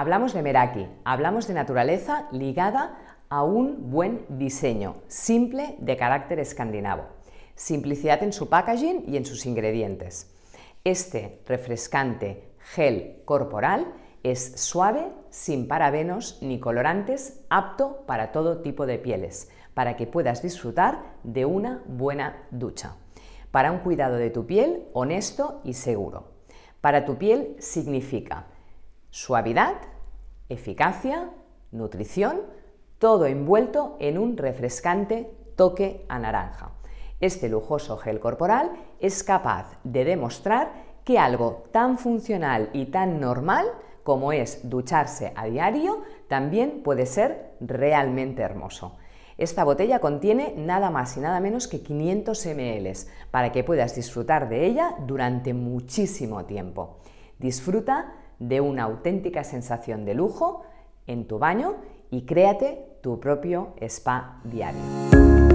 Hablamos de Meraki, hablamos de naturaleza ligada a un buen diseño, simple, de carácter escandinavo. Simplicidad en su packaging y en sus ingredientes. Este refrescante gel corporal es suave, sin parabenos ni colorantes, apto para todo tipo de pieles, para que puedas disfrutar de una buena ducha. Para un cuidado de tu piel honesto y seguro. Para tu piel significa suavidad, eficacia, nutrición, todo envuelto en un refrescante toque a naranja. Este lujoso gel corporal es capaz de demostrar que algo tan funcional y tan normal como es ducharse a diario también puede ser realmente hermoso. Esta botella contiene nada más y nada menos que 500 ml para que puedas disfrutar de ella durante muchísimo tiempo. Disfruta de una auténtica sensación de lujo en tu baño y créate tu propio spa diario.